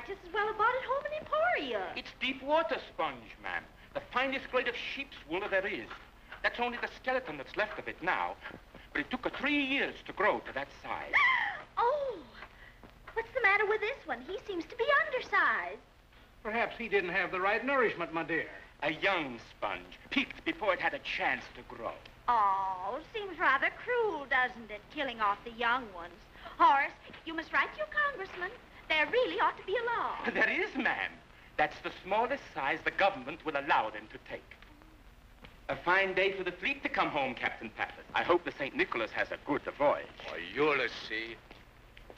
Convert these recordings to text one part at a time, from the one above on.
might just as well have bought it home in Emporia. It's deep water sponge, ma'am. The finest grade of sheep's wool there is. That's only the skeleton that's left of it now. But it took her 3 years to grow to that size. Oh, what's the matter with this one? He seems to be undersized. Perhaps he didn't have the right nourishment, my dear. A young sponge, picked before it had a chance to grow. Oh, seems rather cruel, doesn't it, killing off the young ones? Horace, you must write to your congressman. There really ought to be a law. There is, ma'am. That's the smallest size the government will allow them to take. A fine day for the fleet to come home, Captain Pappas. I hope the Saint Nicholas has a good voyage. Oh, you'll see.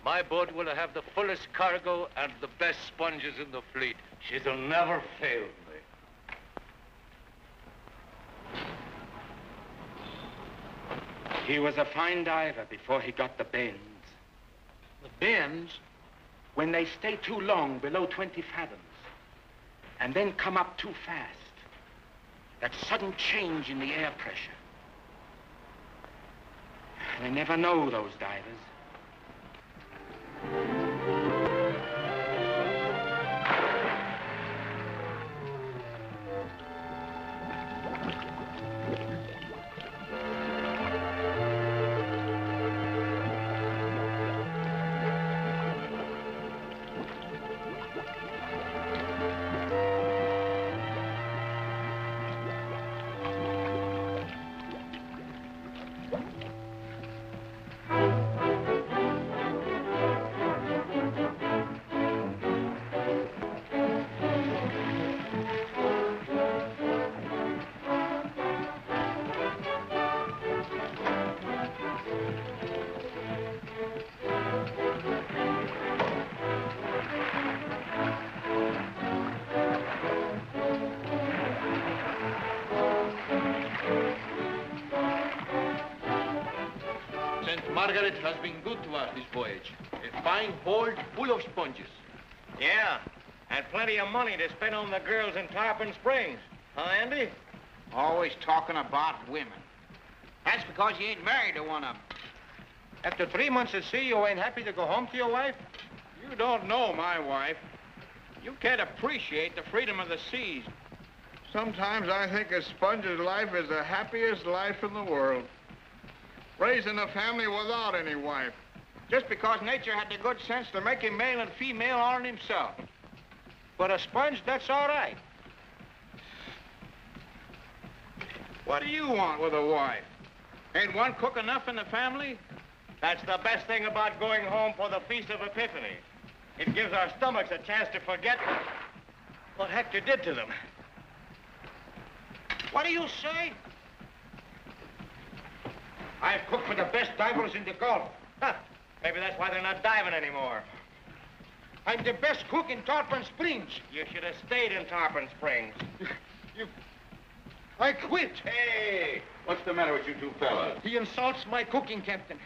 My boat will have the fullest cargo and the best sponges in the fleet. She'll never fail me. He was a fine diver before he got the bends. The bends? When they stay too long below 20 fathoms and then come up too fast. That sudden change in the air pressure. They never know, those divers. Margaret has been good to us this voyage. A fine hold full of sponges. Yeah, and plenty of money to spend on the girls in Tarpon Springs. Huh, Andy? Always talking about women. That's because you ain't married to one of them. After 3 months at sea, you ain't happy to go home to your wife? You don't know my wife. You can't appreciate the freedom of the seas. Sometimes I think a sponge's life is the happiest life in the world. Raising a family without any wife. Just because nature had the good sense to make him male and female on himself. But a sponge, that's all right. What do you want with a wife? Ain't one cook enough in the family? That's the best thing about going home for the Feast of Epiphany. It gives our stomachs a chance to forget what Hector did to them. What do you say? I've cooked for the best divers in the Gulf. Huh. Maybe that's why they're not diving anymore. I'm the best cook in Tarpon Springs. You should have stayed in Tarpon Springs. I quit. Hey, what's the matter with you two fellas? He insults my cooking, Captain.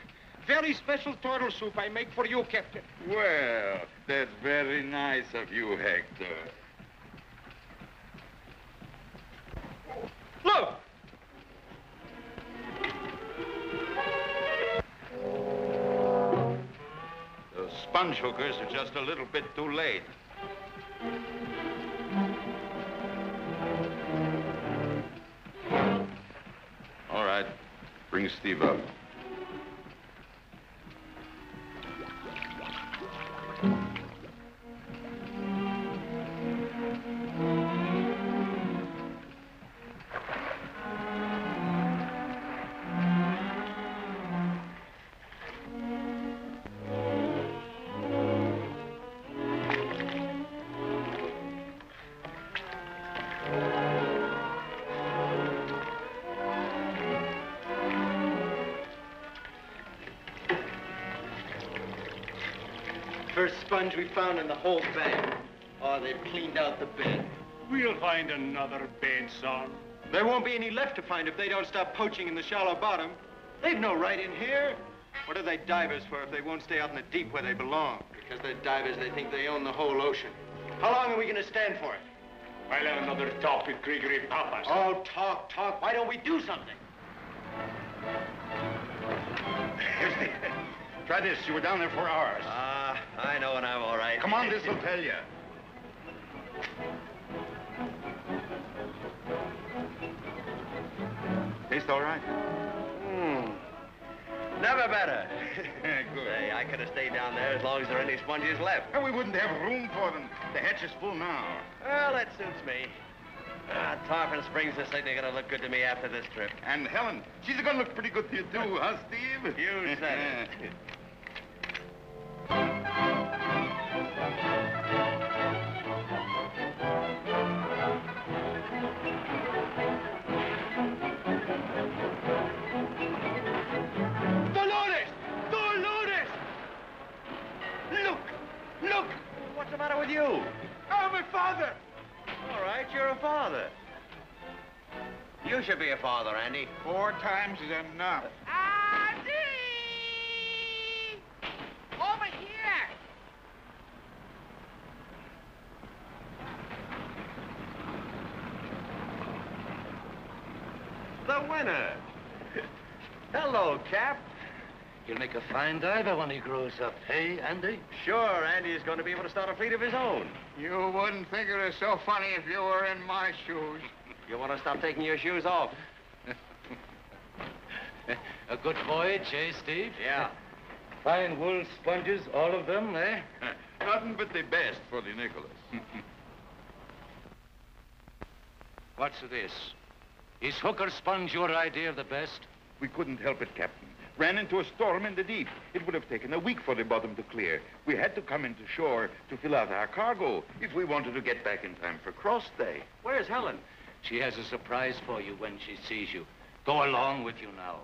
Very special turtle soup I make for you, Captain. Well, that's very nice of you, Hector. Look! Sponge hookers are just a little bit too late. All right, bring Steve up. Sponge we found in the whole bank. Oh, they've cleaned out the bed. We'll find another bed, son. There won't be any left to find if they don't stop poaching in the shallow bottom. They've no right in here. What are they divers for if they won't stay out in the deep where they belong? Because they're divers, they think they own the whole ocean. How long are we going to stand for it? I'll have another talk with Gregory Pappas. Oh, talk, talk. Why don't we do something? Try this. You were down there for hours. Ah, I know, and I'm all right. Come on, this will tell you. Taste all right? Never better. Good. Hey, I could have stayed down there as long as there are any sponges left. And we wouldn't have room for them. The hedge is full now. Well, that suits me. Tarpon Springs is certainly going to look good to me after this trip. And Helen, she's going to look pretty good to you too, huh, Steve? You said it. What's the matter with you? I'm a father. All right, you're a father. You should be a father, Andy. 4 times is enough. Andy! Over here. The winner. Hello, Cap. You'll make a fine diver when he grows up, hey, Andy? Sure, Andy's going to be able to start a fleet of his own. You wouldn't think it was so funny if you were in my shoes. You want to stop taking your shoes off? A good voyage, eh, Steve? Yeah. Fine wool sponges, all of them, eh? Nothing but the best for the Nicholas. What's this? Is hooker sponge your idea of the best? We couldn't help it, Captain. Ran into a storm in the deep. It would have taken a week for the bottom to clear. We had to come into shore to fill out our cargo if we wanted to get back in time for cross day. Where's Helen? She has a surprise for you when she sees you. Go along with you now.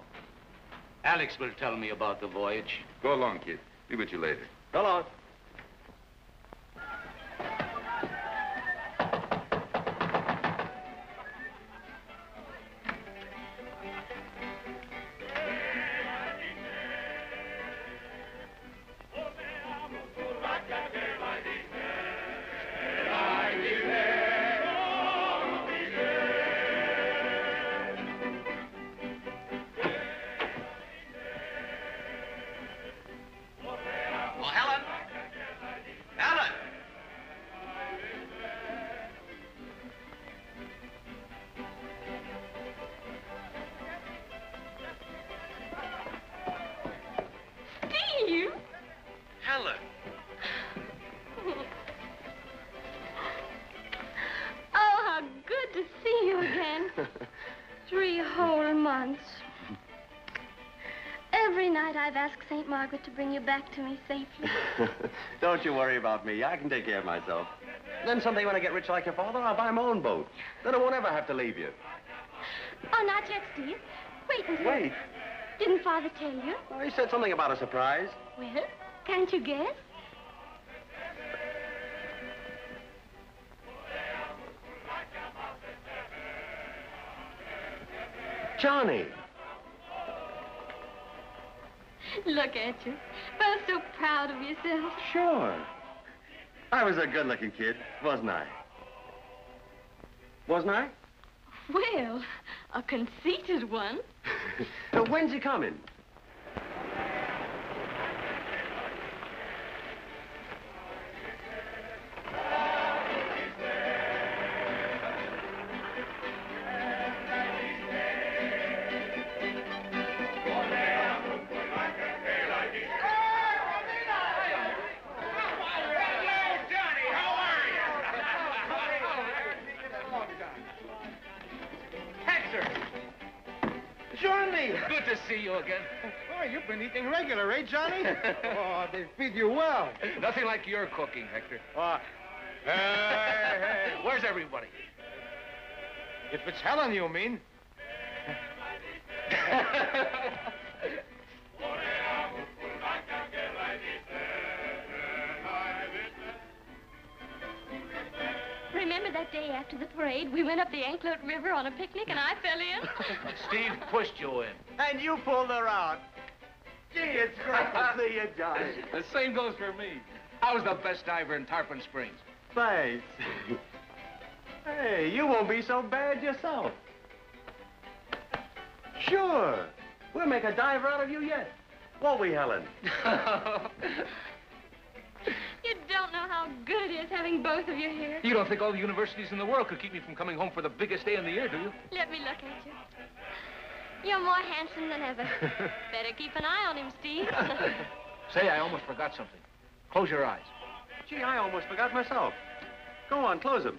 Alex will tell me about the voyage. Go along, kid. Be with you later. Go along. Margaret, to bring you back to me safely. Don't you worry about me. I can take care of myself. Then someday when I get rich like your father, I'll buy my own boat. Then I won't ever have to leave you. Oh, not yet, Steve. Wait until... Wait. Didn't Father tell you? Oh, he said something about a surprise. Well, can't you guess? Johnny. Look at you. Both so proud of yourself. Sure. I was a good-looking kid, wasn't I? Wasn't I? Well, a conceited one. Now, when's he coming? Regular, eh, Johnny? Oh, they feed you well. Nothing like your cooking, Hector. Hey, where's everybody? If it's Helen, you mean. Remember that day after the parade, we went up the Anclote River on a picnic and I fell in? Steve pushed you in. And you pulled her out. Gee, it's great to see you, Johnny. The same goes for me. I was the best diver in Tarpon Springs. Thanks. Hey, you won't be so bad yourself. Sure. We'll make a diver out of you yet. won't we, Helen? You don't know how good it is having both of you here. You don't think all the universities in the world could keep me from coming home for the biggest day in the year, do you? Let me look at you. You're more handsome than ever. Better keep an eye on him, Steve. Say, I almost forgot something. Close your eyes. Gee, I almost forgot myself. Go on, close them.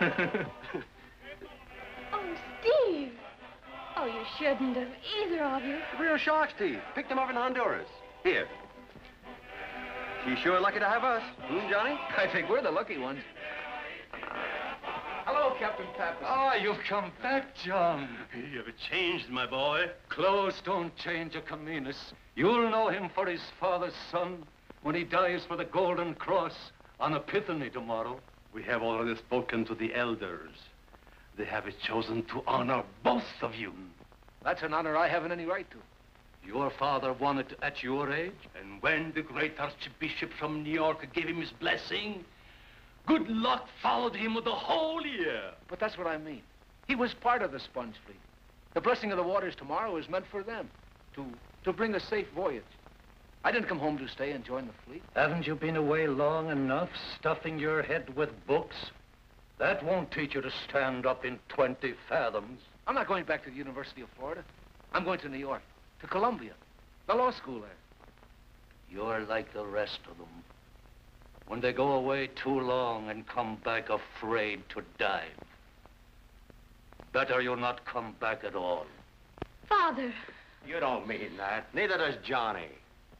Oh, Steve. Oh, you shouldn't have, either of you. Real sharks, Steve. Picked them up in Honduras. Here. She's sure lucky to have us. Hmm, Johnny? I think we're the lucky ones. Hello, Captain Pappas. Ah, oh, you've come back, John. You've changed, my boy. Clothes don't change a Kaminas. You'll know him for his father's son when he dies for the Golden Cross on Epiphany tomorrow. We have already spoken to the elders. They have chosen to honor both of you. That's an honor I haven't any right to. Your father won it at your age. And when the great Archbishop from New York gave him his blessing, good luck followed him with the whole year. But that's what I mean. He was part of the sponge fleet. The blessing of the waters tomorrow is meant for them, to bring a safe voyage. I didn't come home to stay and join the fleet. Haven't you been away long enough, stuffing your head with books? That won't teach you to stand up in 20 fathoms. I'm not going back to the University of Florida. I'm going to New York, to Columbia, the law school there. You're like the rest of them. When they go away too long and come back afraid to dive. Better you not come back at all. Father. You don't mean that. Neither does Johnny.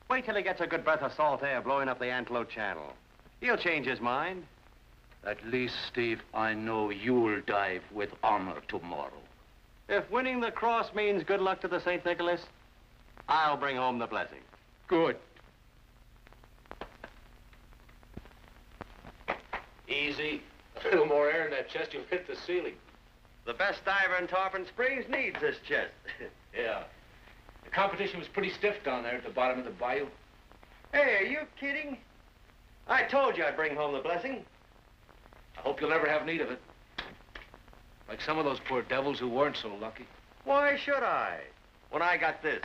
Wait till he gets a good breath of salt air blowing up the Antelope Channel. He'll change his mind. At least, Steve, I know you'll dive with honor tomorrow. If winning the cross means good luck to the Saint Nicholas, I'll bring home the blessing. Good. Easy. A little more air in that chest, you'll hit the ceiling. The best diver in Tarpon Springs needs this chest. Yeah. The competition was pretty stiff down there at the bottom of the bayou. Hey, are you kidding? I told you I'd bring home the blessing. I hope you'll never have need of it. Like some of those poor devils who weren't so lucky. Why should I? When I got this.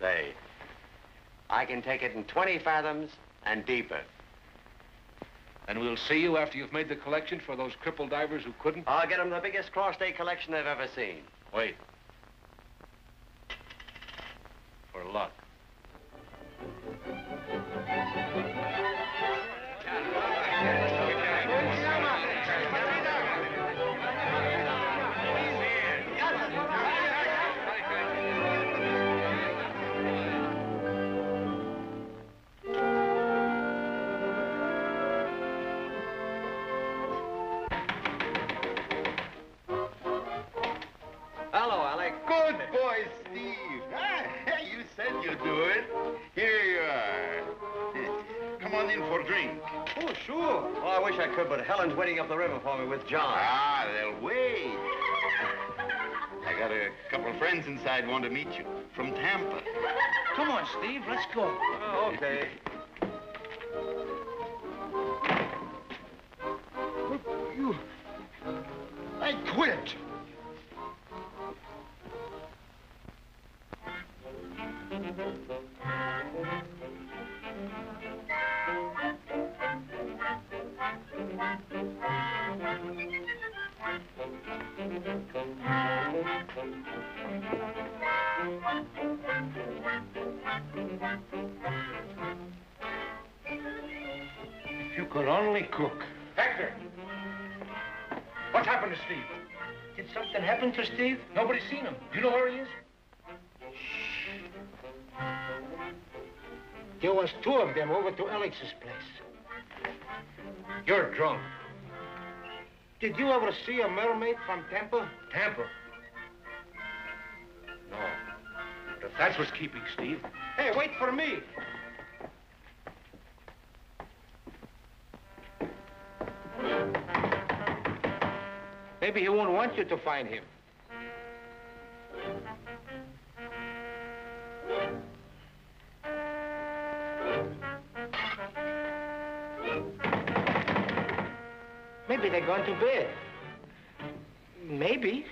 Say, I can take it in 20 fathoms and deeper. And we'll see you after you've made the collection for those crippled divers who couldn't? I'll get them the biggest cross-day collection they've ever seen. Wait. For luck. Hello, Alex. Good boy, Steve. You said you'd do it. Here you are. Come on in for a drink. Oh, sure. Well, I wish I could, but Helen's waiting up the river for me with John. Ah, they'll wait. I got a couple of friends inside want to meet you from Tampa. Come on, Steve. Let's go. Oh, okay. You... I quit. If you could only cook. Hector! What happened to Steve? Did something happen to Steve? Nobody's seen him. Do you know where he is? There was two of them over to Alex's place. You're drunk. Did you ever see a mermaid from Tampa? Tampa? No. But if that's what's keeping Steve... Hey, wait for me. Maybe he won't want you to find him. happy they're going to bed. Maybe.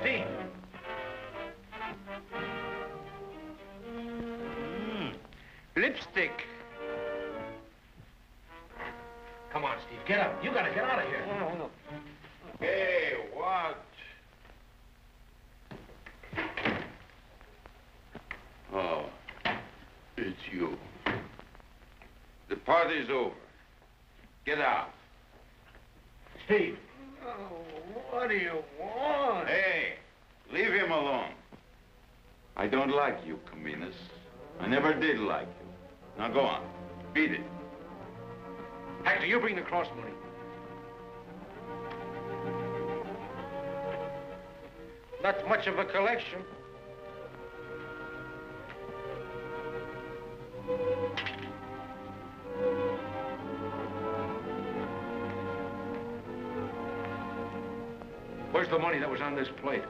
Steve. Lipstick. Come on, Steve, get up. You gotta get out of here. No. Hey, watch. Oh, it's you. The party's over. Get out. Steve. Oh, what do you want? Hey, leave him alone. I don't like you, Kaminas. I never did like you. Now go on, beat it. Hector, you bring the cross money. Not much of a collection. Where's the money that was on this plate?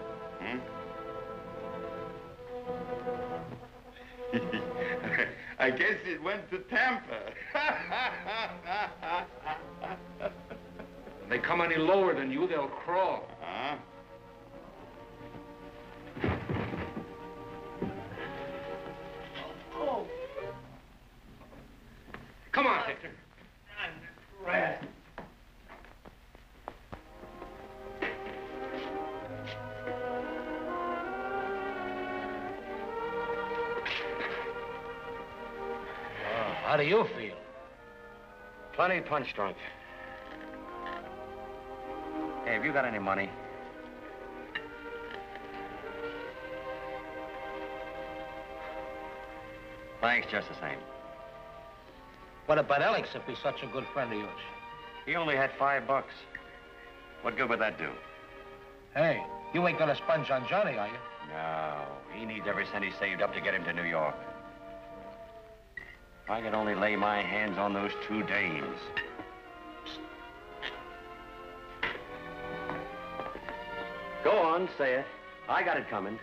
I guess it went to Tampa. When they come any lower than you, they'll crawl. Huh? Oh. Come on, Hector. I'm red. How do you feel? Plenty punch drunk. Hey, have you got any money? Thanks, just the same. What about Alex if he's such a good friend of yours? He only had $5. What good would that do? Hey, you ain't gonna sponge on Johnny, are you? No, he needs every cent he saved up to get him to New York. If I could only lay my hands on those two dames. Go on, say it. I got it coming.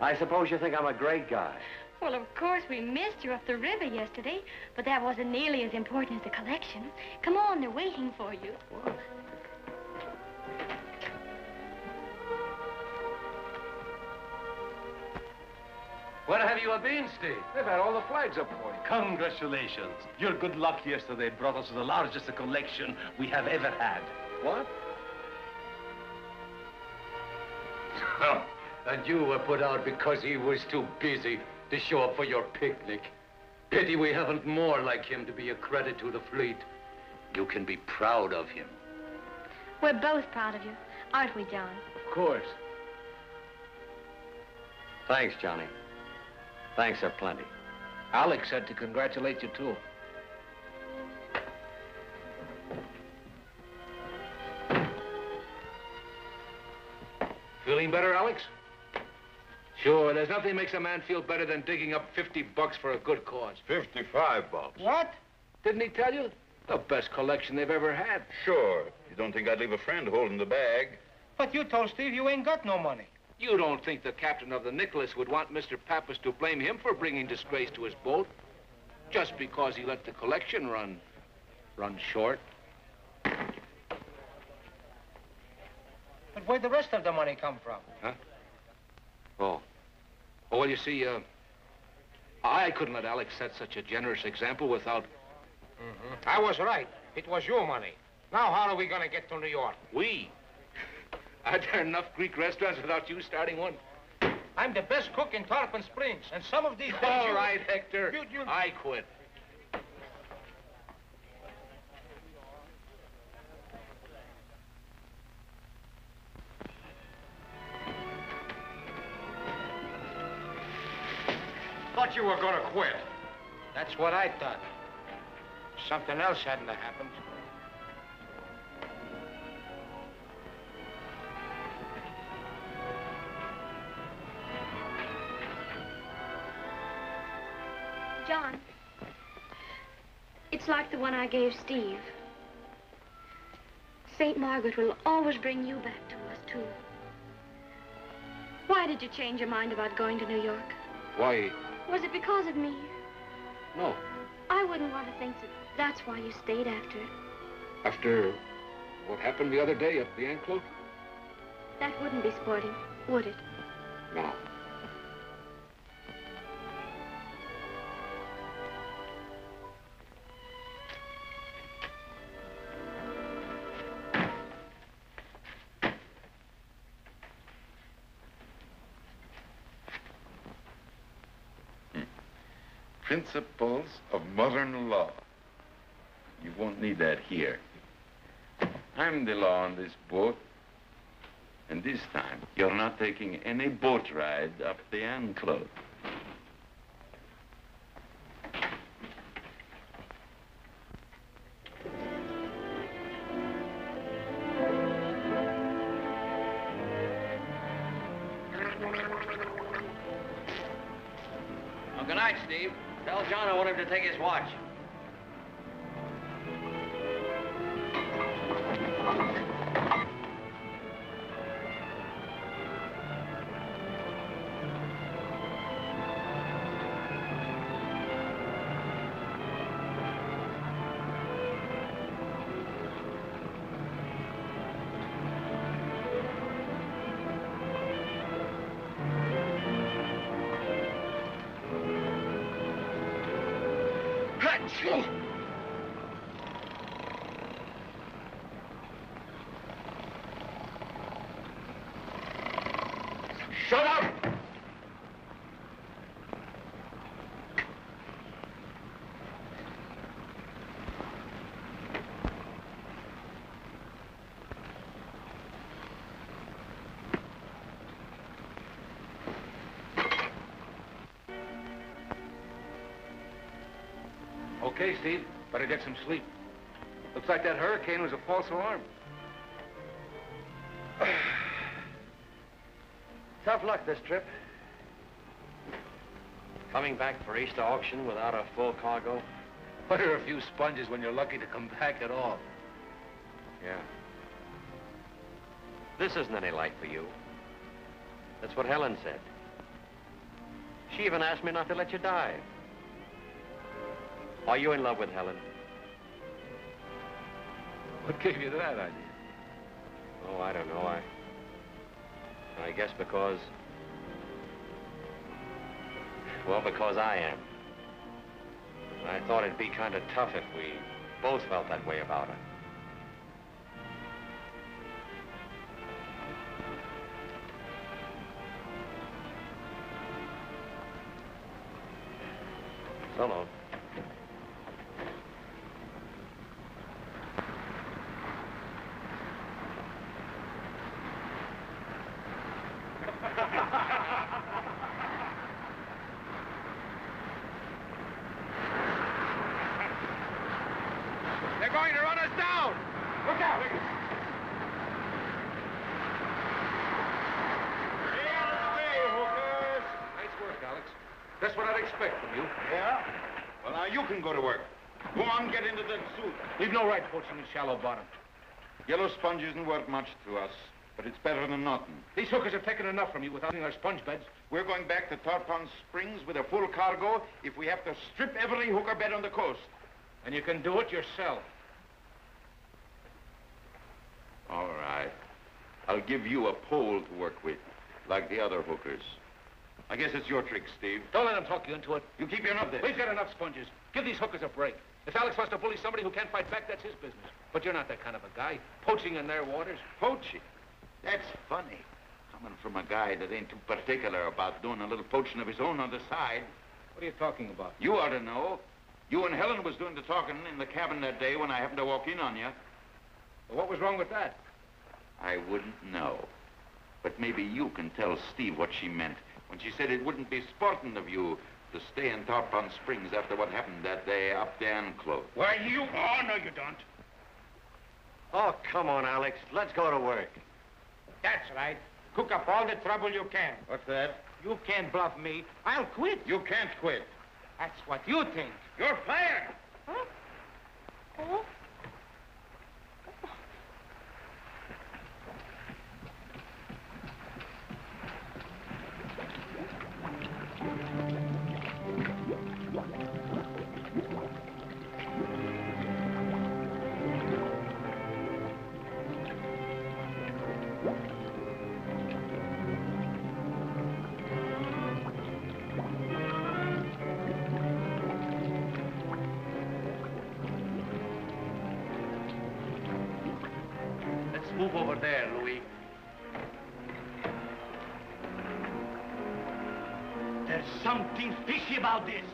I suppose you think I'm a great guy. Well, of course, we missed you up the river yesterday, but that wasn't nearly as important as the collection. Come on, they're waiting for you. Well. Where have you been, Steve? They've had all the flags up for you. Congratulations. Your good luck yesterday brought us the largest collection we have ever had. What? Oh, and you were put out because he was too busy to show up for your picnic. Pity we haven't more like him to be a credit to the fleet. You can be proud of him. We're both proud of you, aren't we, John? Of course. Thanks, Johnny. Thanks a plenty. Alex said to congratulate you, too. Feeling better, Alex? Sure, there's nothing makes a man feel better than digging up $50 for a good cause. $55. What? Didn't he tell you? The best collection they've ever had. Sure. You don't think I'd leave a friend holding the bag? But you told Steve you ain't got no money. You don't think the captain of the Nicholas would want Mr. Pappas to blame him for bringing disgrace to his boat just because he let the collection run short. But where'd the rest of the money come from? Huh? Oh, well, you see, I couldn't let Alex set such a generous example without... I was right. It was your money. Now how are we going to get to New York? We? Are there enough Greek restaurants without you starting one? I'm the best cook in Tarpon Springs, and some of these... All right, Hector. I quit. Thought you were going to quit. That's what I thought. Something else hadn't happened. John, it's like the one I gave Steve. St. Margaret will always bring you back to us, too. Why did you change your mind about going to New York? Why? Was it because of me? No. I wouldn't want to think that that's why you stayed after it. After what happened the other day at the Anclote? That wouldn't be sporting, would it? No. Principles of modern law. You won't need that here. I'm the law on this boat. And this time, you're not taking any boat ride up the Anclote. Well, good night, Steve. Tell John I want him to take his watch. Shut up! Okay, Steve, better get some sleep. Looks like that hurricane was a false alarm. Tough luck this trip. Coming back for Easter auction without a full cargo. What are a few sponges when you're lucky to come back at all? Yeah. This isn't any life for you. That's what Helen said. She even asked me not to let you die. Are you in love with Helen? What gave you that idea? Oh, I don't know. I guess because... well, because I am. I thought it'd be kind of tough if we both felt that way about her. So long. We've no right poaching in shallow bottom. Yellow sponge isn't worth much to us, but it's better than nothing. These hookers have taken enough from you without our sponge beds. We're going back to Tarpon Springs with a full cargo if we have to strip every hooker bed on the coast. And you can do it yourself. All right. I'll give you a pole to work with, like the other hookers. I guess it's your trick, Steve. Don't let them talk you into it. You keep your nut there. We've got enough sponges. Give these hookers a break. If Alex wants to bully somebody who can't fight back, that's his business. But you're not that kind of a guy. Poaching in their waters. Poaching? That's funny. Coming from a guy that ain't too particular about doing a little poaching of his own on the side. What are you talking about? You ought to know. You and Helen was doing the talking in the cabin that day when I happened to walk in on you. Well, what was wrong with that? I wouldn't know. But maybe you can tell Steve what she meant when she said it wouldn't be sporting of you to stay in Tarpon Springs after what happened that day up the Anclote. Why, you... oh, no, you don't. Oh, come on, Alex. Let's go to work. That's right. Cook up all the trouble you can. What's that? You can't bluff me. I'll quit. You can't quit. That's what you think. You're fired. Huh? Oh? move over there, Louis. There's something fishy about this.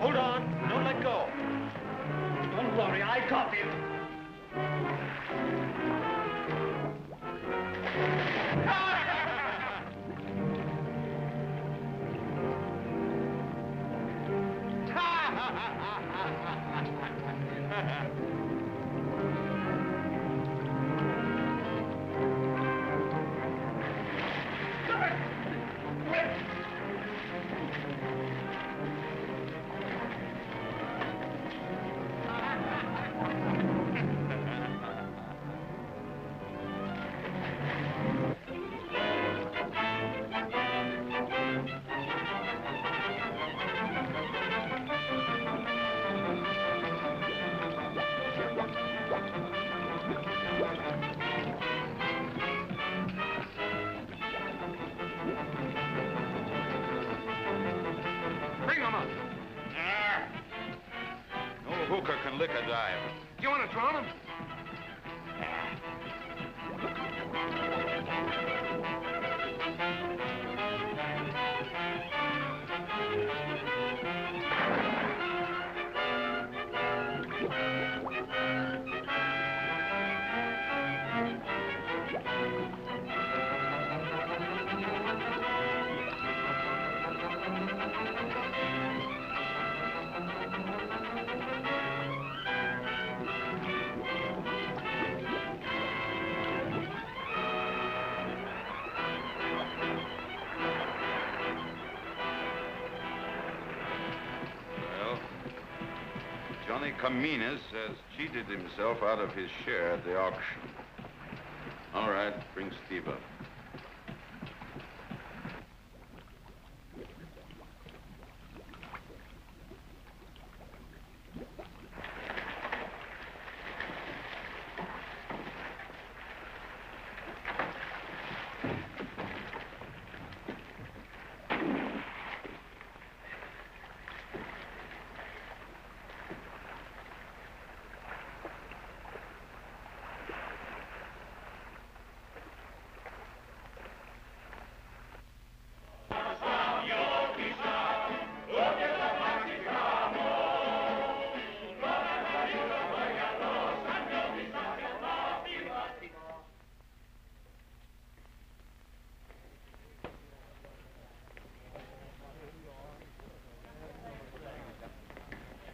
Hold on, don't let go. Don't worry, I caught him. Kaminas has cheated himself out of his share at the auction. All right, bring Steve up.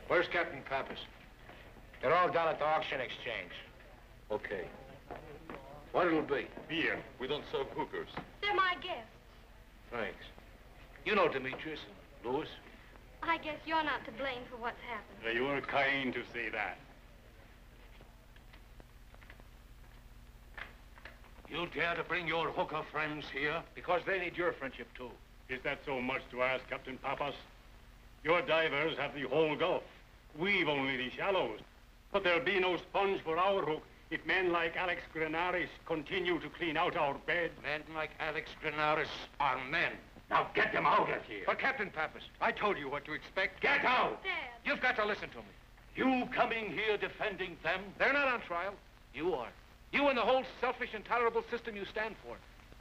Where's Captain Pappas? They're all down at the auction exchange. Okay. What it'll be? Beer. We don't serve hookers. They're my guests. Thanks. You know Demetrius and Louis. I guess you're not to blame for what's happened. Yeah, you were kind to say that. You dare to bring your hooker friends here? Because they need your friendship, too. Is that so much to ask, Captain Pappas? Your divers have the whole Gulf. We've only the shallows. But there'll be no sponge for our hook if men like Alex Granaris continue to clean out our beds. Men like Alex Granaris are men. Now get them out of here. But Captain Pappas, I told you what to expect. Get out! Dad. You've got to listen to me. You coming here defending them? They're not on trial. You are. You and the whole selfish, intolerable system you stand for.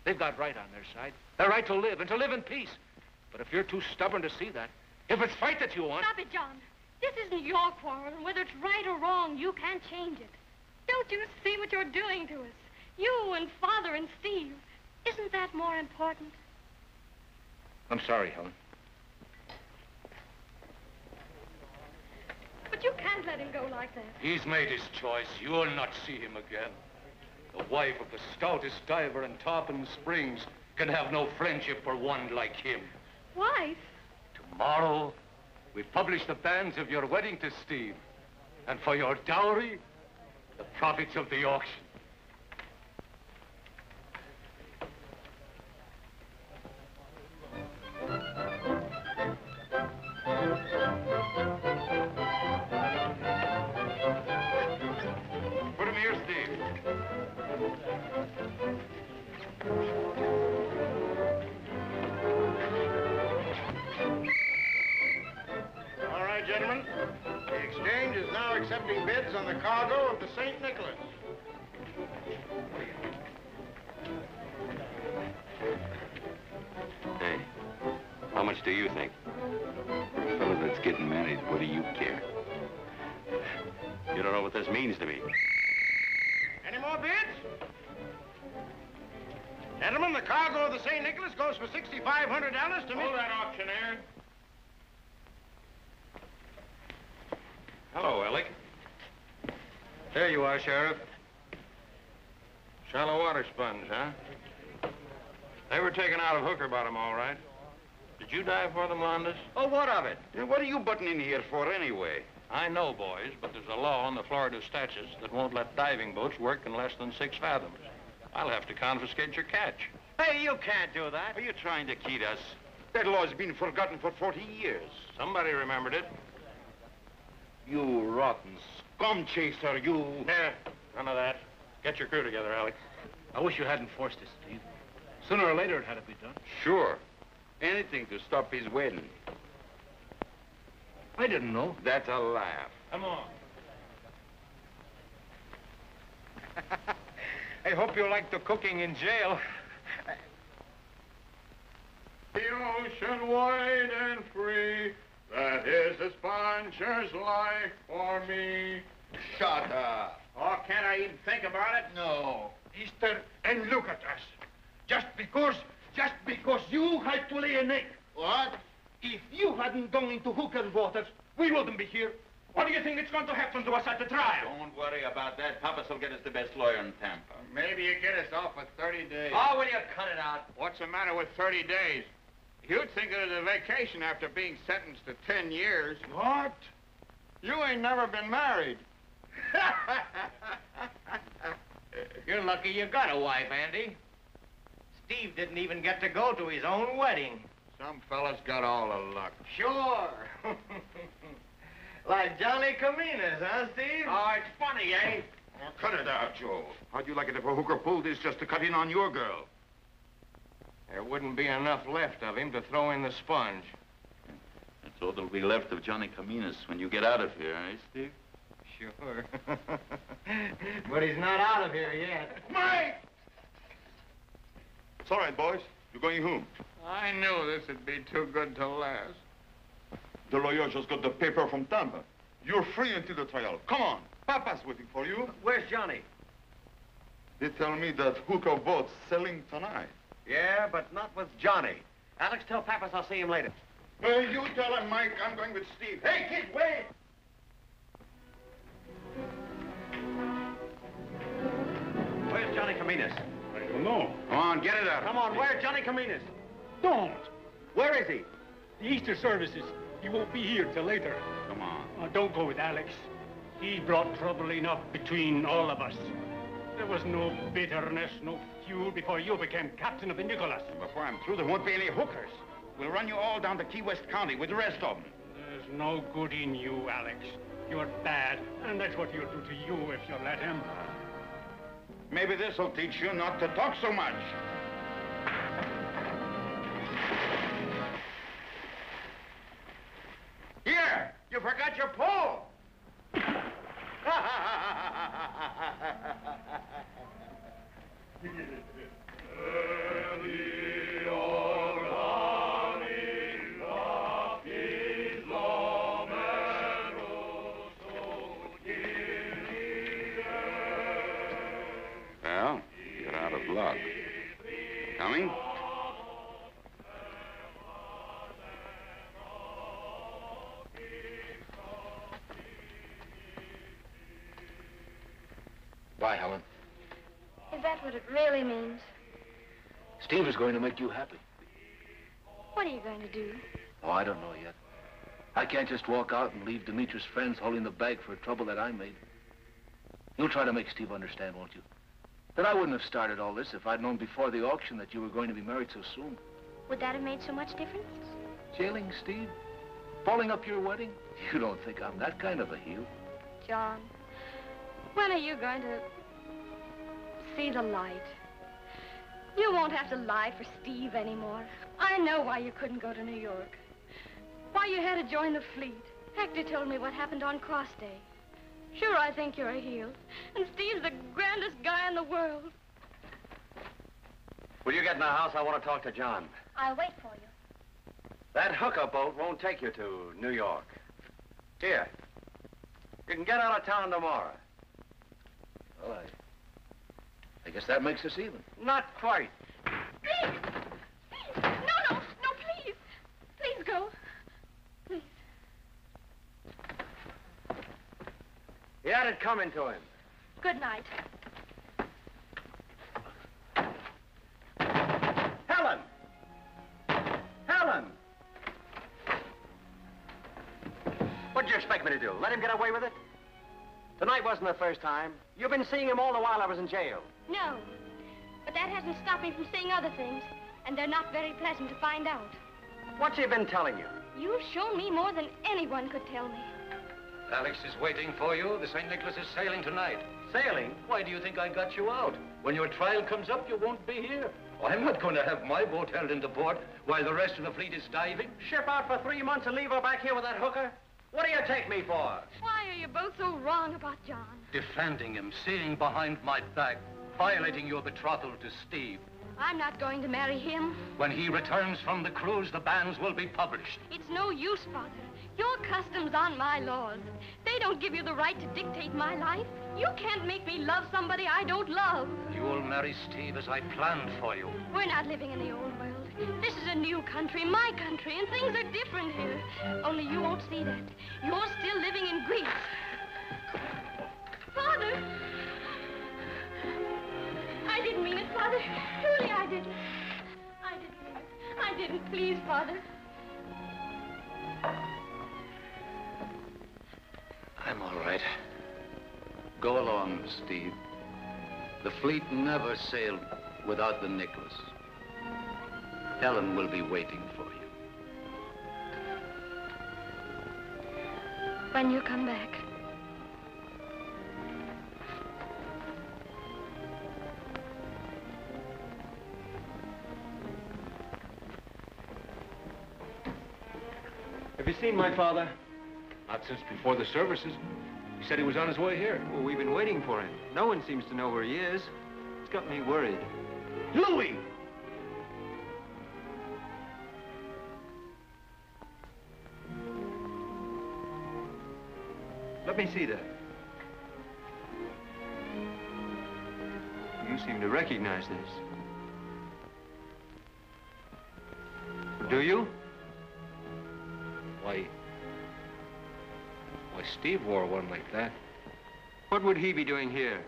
They've got right on their side. Their right to live and to live in peace. But if you're too stubborn to see that, if it's fight that you want... Stop it, John. This isn't your quarrel, and whether it's right or wrong, you can't change it. Don't you see what you're doing to us? You and Father and Steve. Isn't that more important? I'm sorry, Helen. But you can't let him go like that. He's made his choice. You'll not see him again. The wife of the stoutest diver in Tarpon Springs can have no friendship for one like him. Wife? Tomorrow... we publish the banns of your wedding to Steve. And for your dowry, the profits of the auction. Put him here, Steve. accepting bids on the cargo of the Saint Nicholas. Hey, how much do you think? The fellow that's getting married, what do you care? You don't know what this means to me. Any more bids? Gentlemen, the cargo of the St. Nicholas goes for $6,500 to me. Hold that, auctioneer. Hello, Alec. There you are, Sheriff. Shallow water sponge, huh? They were taken out of hooker bottom, all right. Did you dive for them, Londas? Oh, what of it? What are you butting in here for, anyway? I know, boys, but there's a law in the Florida statutes that won't let diving boats work in less than 6 fathoms. I'll have to confiscate your catch. Hey, you can't do that. Are you trying to kid us? That law's been forgotten for 40 years. Somebody remembered it. You rotten scum chaser, you... Nah, none of that. Get your crew together, Alex. I wish you hadn't forced this, Steve. Sooner or later, it had to be done. Sure. Anything to stop his wedding. I didn't know. That's a laugh. Come on. I hope you like the cooking in jail. The ocean wide and free, that is a sponger's life for me. Shut up. Oh, can't I even think about it? No. Easter, and look at us. Just because you had to lay an egg. What? If you hadn't gone into hooker waters, we wouldn't be here. What do you think it's going to happen to us at the trial? Don't worry about that. Pappas will get us the best lawyer in Tampa. Maybe you get us off for 30 days. Oh, will you cut it out? What's the matter with 30 days? You'd think it was a vacation after being sentenced to 10 years. What? You ain't never been married. You're lucky you got a wife, Andy. Steve didn't even get to go to his own wedding. Some fellas got all the luck. Sure. Like Johnny Kaminas, huh, Steve? Oh, it's funny, eh? Oh, cut it out, Joe. How'd you like it if a hooker pulled this just to cut in on your girl? There wouldn't be enough left of him to throw in the sponge. That's all that'll be left of Johnny Kaminas when you get out of here, eh, Steve? Sure. But he's not out of here yet. Mike! It's all right, boys. You're going home. I knew this would be too good to last. The lawyer just got the paper from Tampa. You're free until the trial. Come on. Papa's waiting for you. Where's Johnny? They tell me that hooker boat's selling tonight. Yeah, but not with Johnny. Alex, tell Pappas I'll see him later. Well, you tell him, Mike. I'm going with Steve. Hey, kid, wait! Where's Johnny Kaminas? I don't know. Come on, get it out. Come on, where's Johnny Kaminas? Don't. Where is he? The Easter services. He won't be here till later. Come on. Oh, don't go with Alex. He brought trouble enough between all of us. There was no bitterness, no fuel before you became captain of the Nicholas. And before I'm through, there won't be any hookers. We'll run you all down to Key West County with the rest of them. There's no good in you, Alex. You're bad, and that's what he'll do to you if you let him. Maybe this'll teach you not to talk so much. Here, you forgot your pole. Well, you're out of luck. Coming? Bye, Helen. Is that what it really means? Steve is going to make you happy. What are you going to do? Oh, I don't know yet. I can't just walk out and leave Demetrius' friends holding the bag for trouble that I made. You'll try to make Steve understand, won't you? That I wouldn't have started all this if I'd known before the auction that you were going to be married so soon. Would that have made so much difference? Jailing Steve? Balling up your wedding? You don't think I'm that kind of a heel? John. When are you going to see the light? You won't have to lie for Steve anymore. I know why you couldn't go to New York. Why you had to join the fleet. Hector told me what happened on Cross Day. Sure, I think you're a heel. And Steve's the grandest guy in the world. Will you get in the house? I want to talk to John. I'll wait for you. That hooker boat won't take you to New York. Here. You can get out of town tomorrow. Well, I guess that makes us even. Not quite. Please! Please! No, no, no, please! Please go. Please. He had it coming to him. Good night. Helen! Helen! What did you expect me to do? Let him get away with it? Tonight wasn't the first time. You've been seeing him all the while I was in jail. No, but that hasn't stopped me from seeing other things, and they're not very pleasant to find out. What's he been telling you? You've shown me more than anyone could tell me. Alex is waiting for you. The St. Nicholas is sailing tonight. Sailing? Why do you think I got you out? When your trial comes up, you won't be here. Oh, I'm not going to have my boat held into port while the rest of the fleet is diving. Ship out for 3 months and leave her back here with that hooker? What do you take me for? Why are you both so wrong about John? Defending him, seeing behind my back, violating your betrothal to Steve. I'm not going to marry him. When he returns from the cruise, the bans will be published. It's no use, Father. Your customs aren't my laws. They don't give you the right to dictate my life. You can't make me love somebody I don't love. You will marry Steve as I planned for you. We're not living in the old world. This is a new country, my country, and things are different here. Only you won't see that. You're still living in Greece. Father! I didn't mean it, Father. Truly, I didn't. I didn't mean it. I didn't. Please, Father. I'm all right. Go along, Steve. The fleet never sailed without the Nicholas. Helen will be waiting for you. When you come back. Have you seen my father? Not since before the services. He said he was on his way here. Well, we've been waiting for him. No one seems to know where he is. It's got me worried. Louis! Let me see that. You seem to recognize this. Do you? Why, Steve wore one like that. What would he be doing here?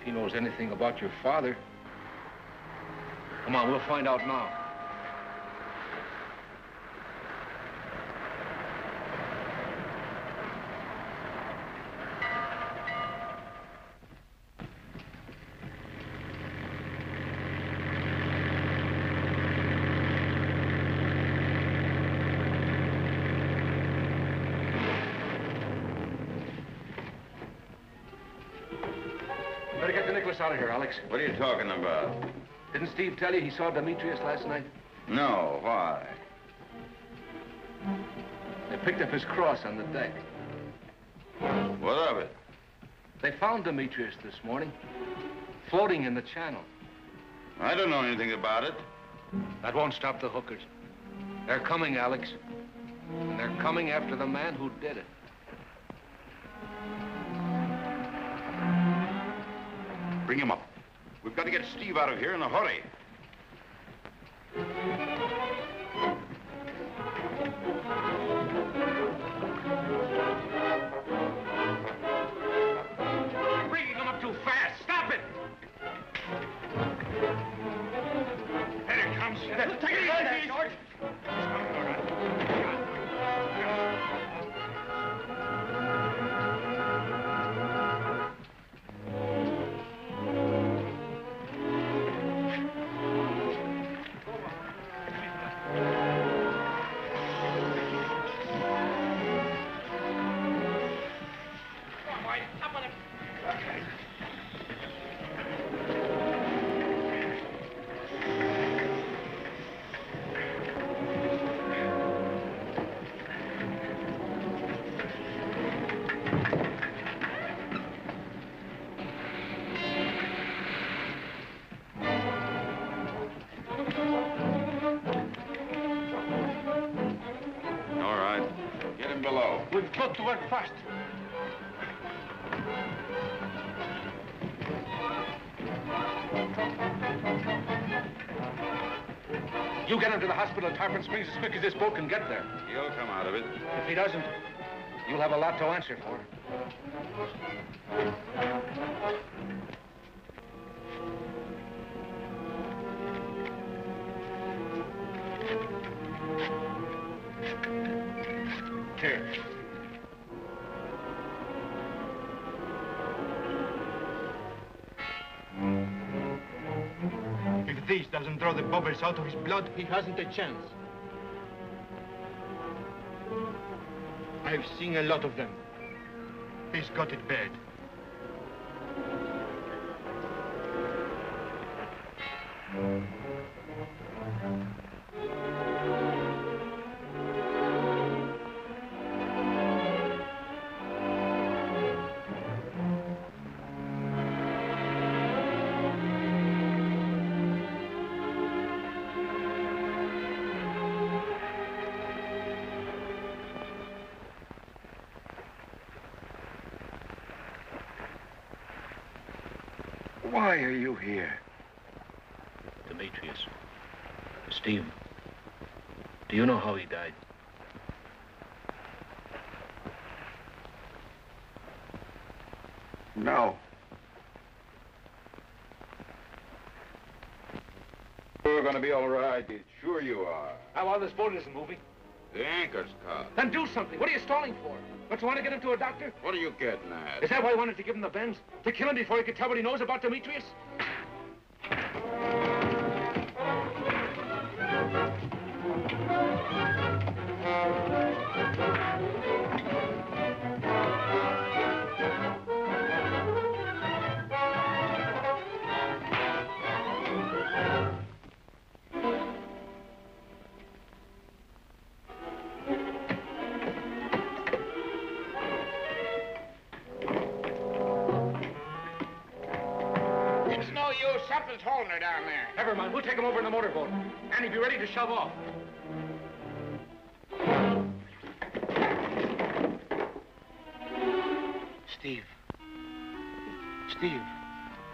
If he knows anything about your father. Come on, we'll find out now. Out of here, Alex. What are you talking about? Didn't Steve tell you he saw Demetrius last night? No, why? They picked up his cross on the deck. What of it? They found Demetrius this morning, floating in the channel. I don't know anything about it. That won't stop the hookers. They're coming, Alex. And they're coming after the man who did it. Bring him up. We've got to get Steve out of here in a hurry. You're bringing him up too fast. Stop it! There it comes. Take it easy, George. We've got to work fast. You get him to the hospital in Tarpon Springs as quick as this boat can get there. He'll come out of it. If he doesn't, you'll have a lot to answer for. Here. If this doesn't draw the bubbles out of his blood, he hasn't a chance. I've seen a lot of them. He's got it bad. Why are you here? Demetrius, Steve, do you know how he died? No. You're gonna be all right, sure you are. How about this boat isn't moving? The anchor's caught. Then do something. What are you stalling for? Don't you want to get him to a doctor? What are you getting at? Is that why I wanted to give him the bends? To kill him before he could tell what he knows about Demetrius? Something's holding her down there. Never mind. We'll take him over in the motorboat. Annie, be ready to shove off. Steve. Steve,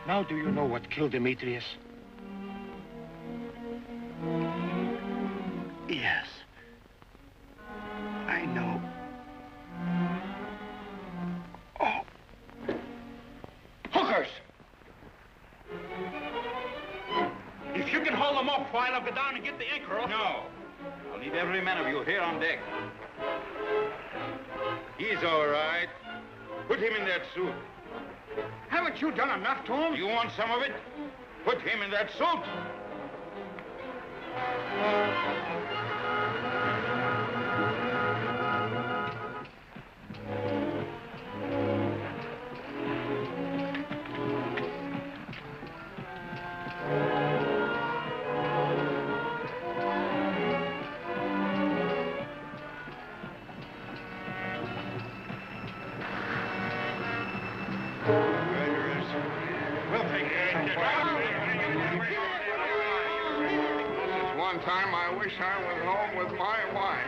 now do you know what killed Demetrius? Yes. I know. I'll go down and get the anchor off. No. I'll need every man of you here on deck. He's all right. Put him in that suit. Haven't you done enough to him? You want some of it? Put him in that suit. I wish I was home with my wife.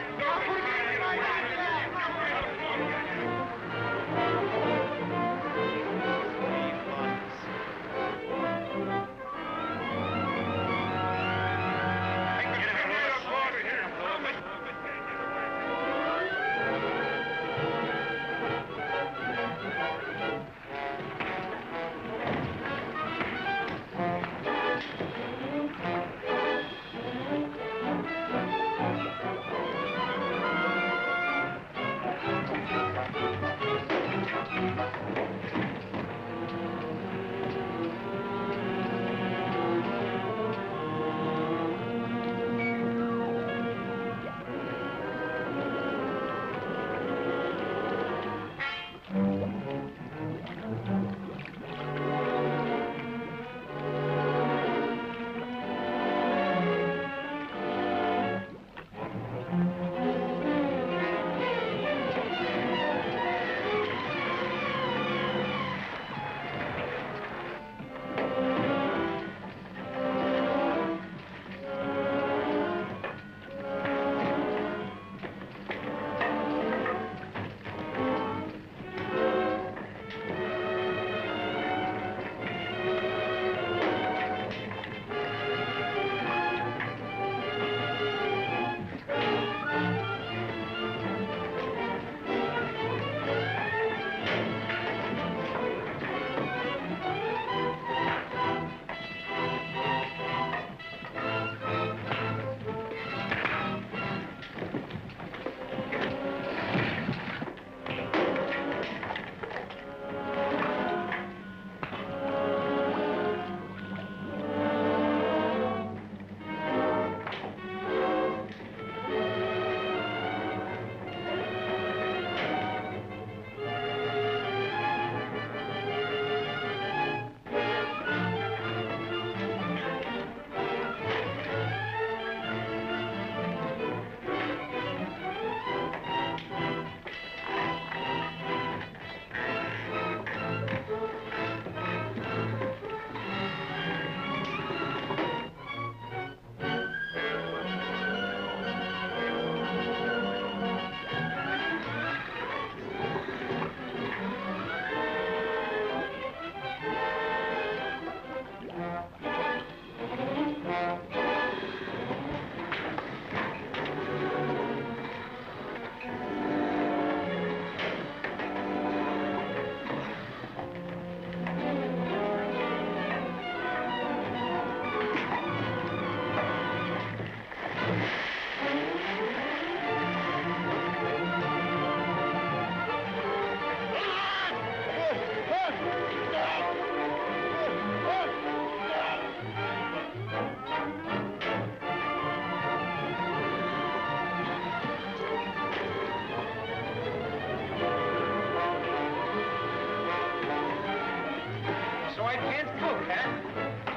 so I can't cook,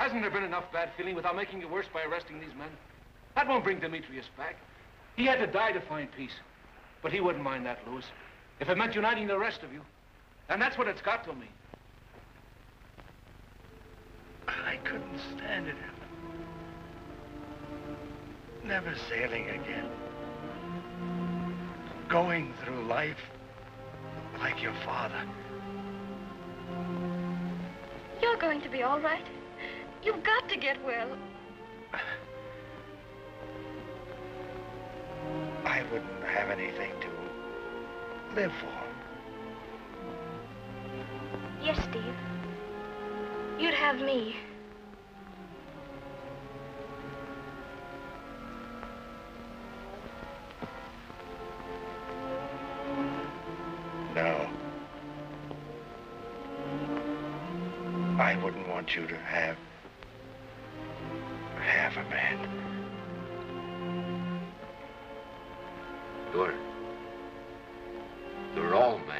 Hasn't there been enough bad feeling without making it worse by arresting these men? That won't bring Demetrius back. He had to die to find peace. But he wouldn't mind that, Louis, if it meant uniting the rest of you. And that's what it's got to mean. I couldn't stand it. Never sailing again. Going through life like your father. You're going to be all right. You've got to get well. I wouldn't have anything to live for. Yes, Steve. You'd have me. No. I wouldn't want you to have a man. You're all men.